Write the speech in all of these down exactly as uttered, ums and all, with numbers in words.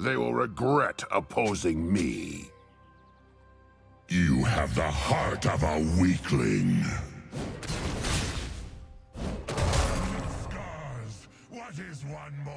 They will regret opposing me. You have the heart of a weakling. Scars, what is one more?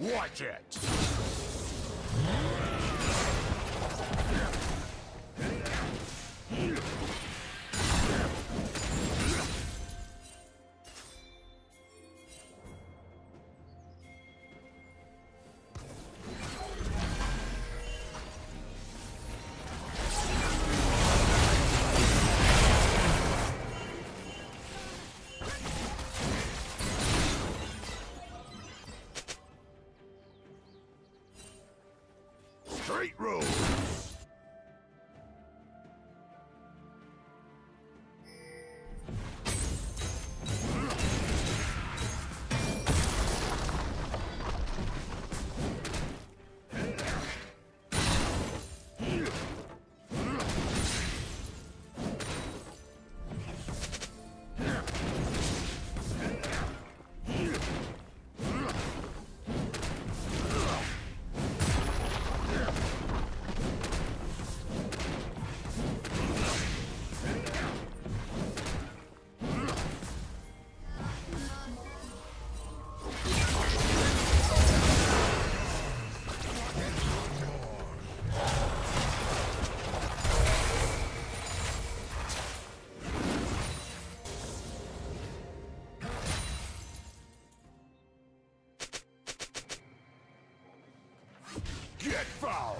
Watch it! Straight road. Get foul!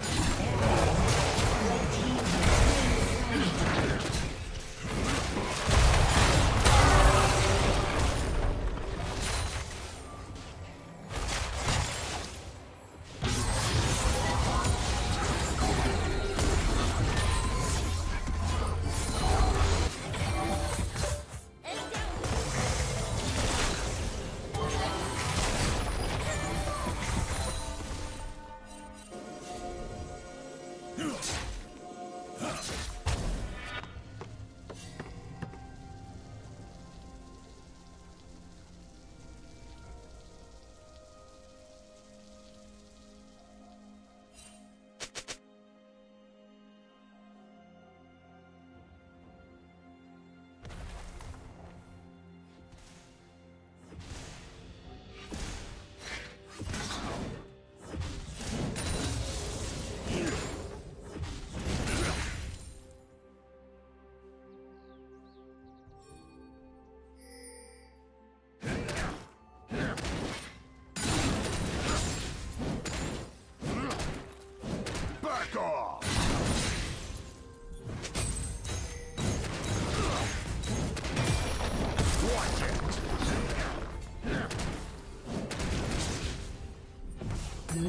Blue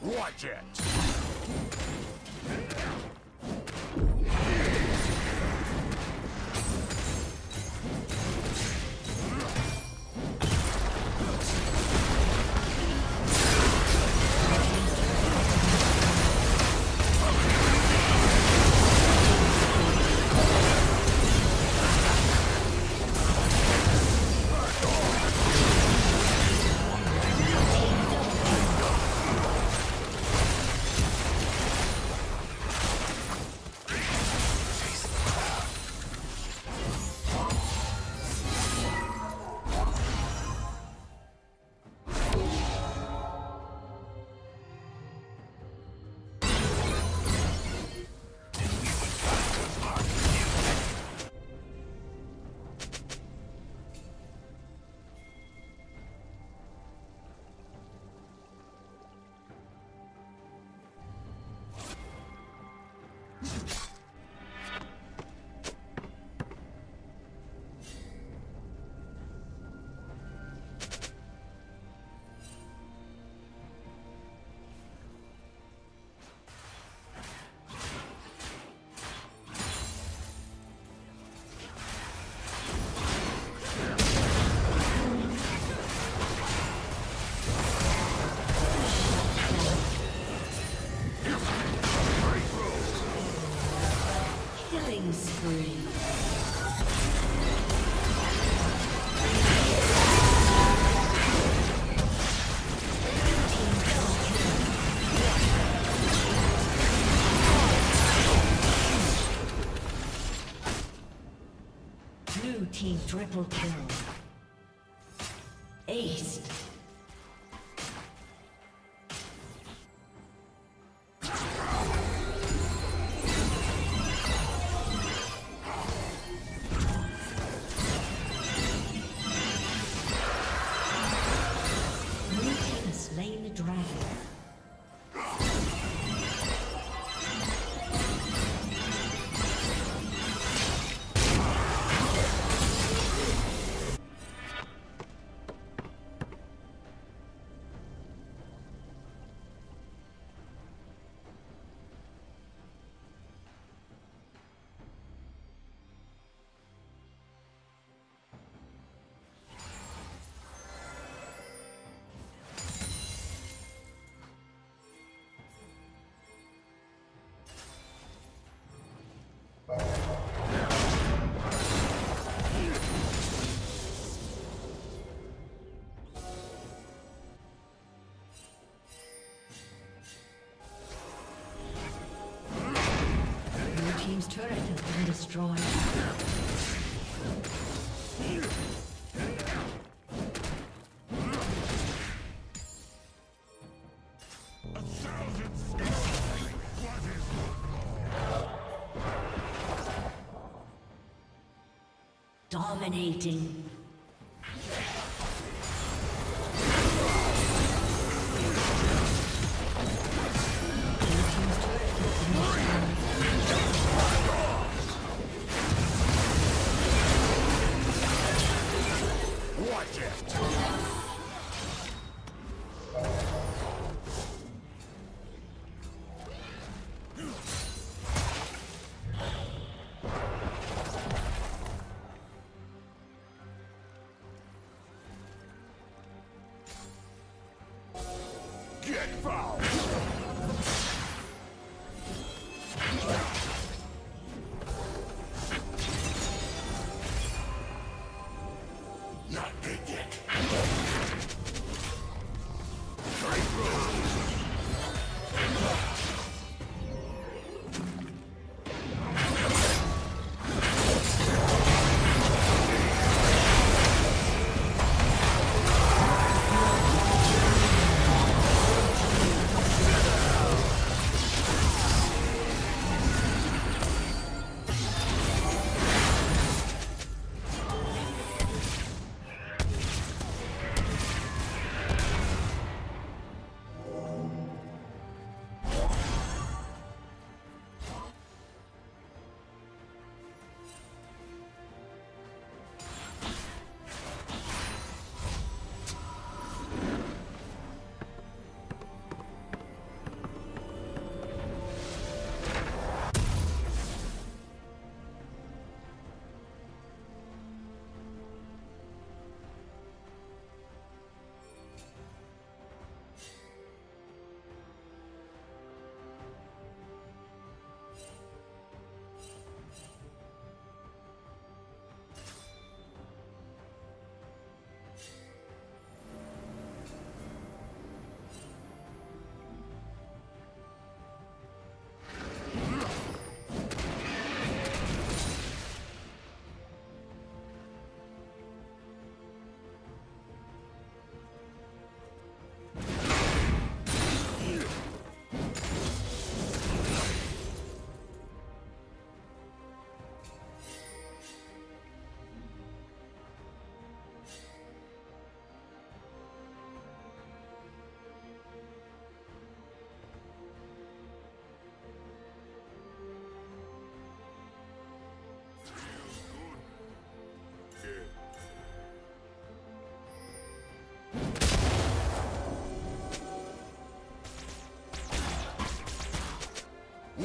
Watch it! Triple kill. Ace. Team's turret has been destroyed. Dominating. Yeah.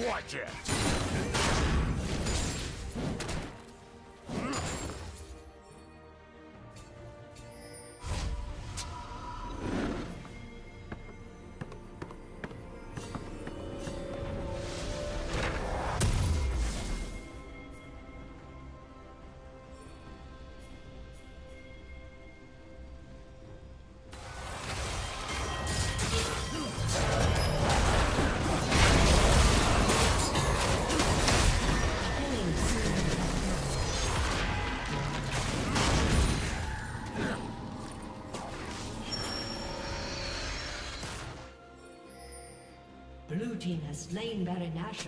Watch it! Blue team has slain Baron Nashor.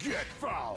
Get foul!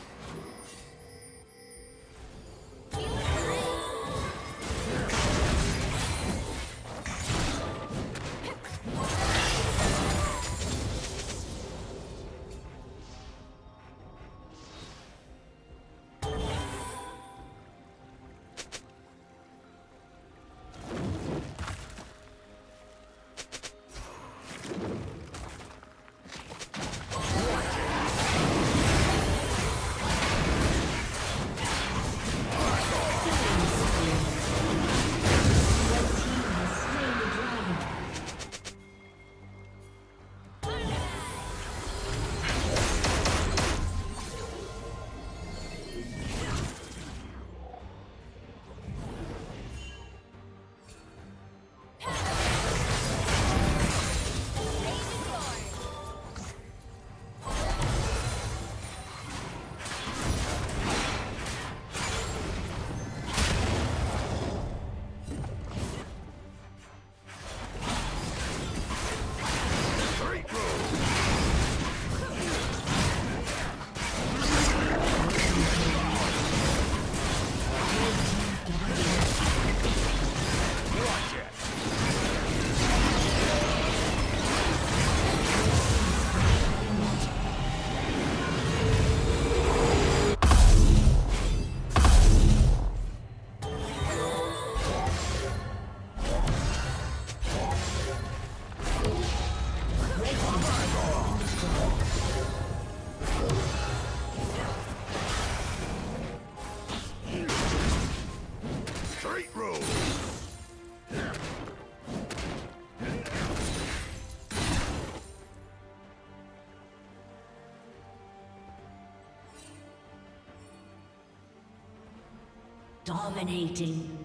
Dominating.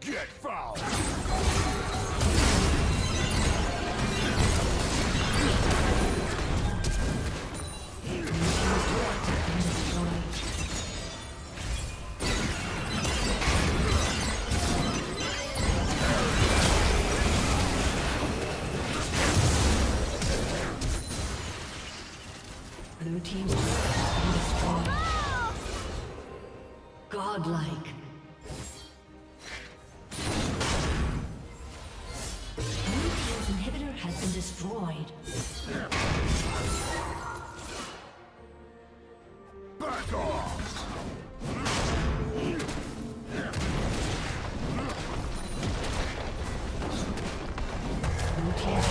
Get fouled! Godlike. Blue team's inhibitor has been destroyed. Back off! Blue team's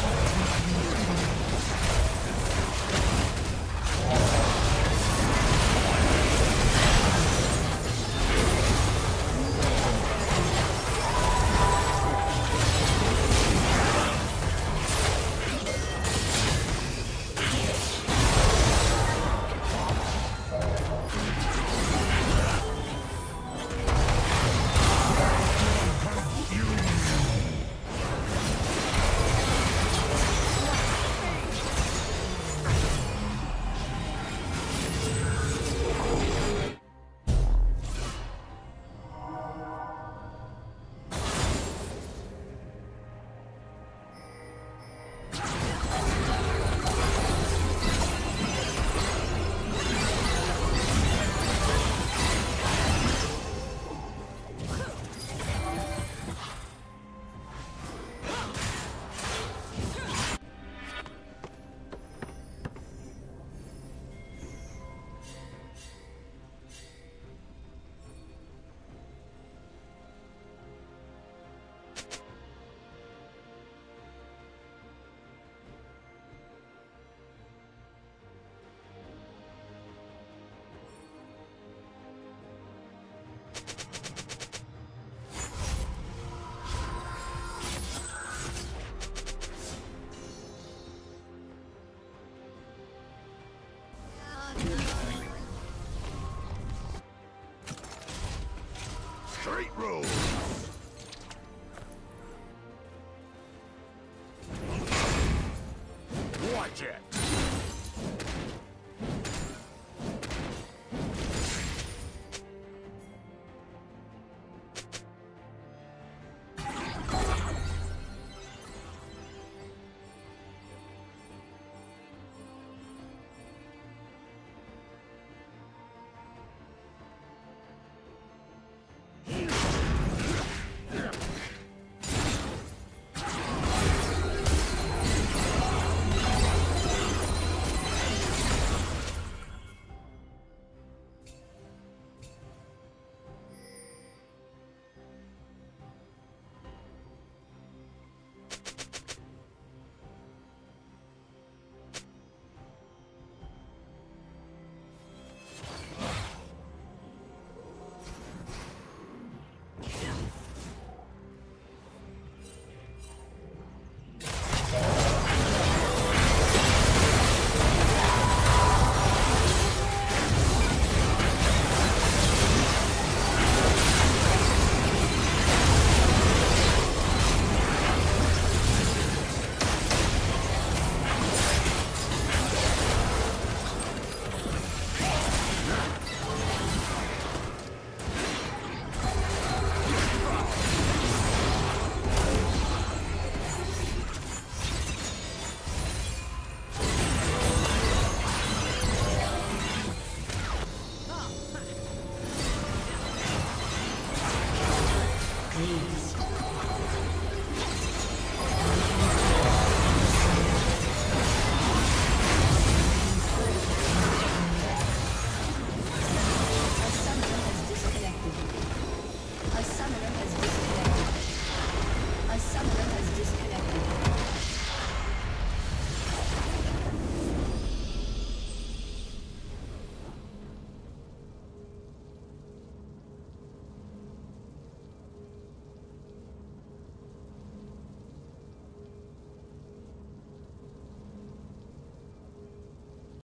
Reject.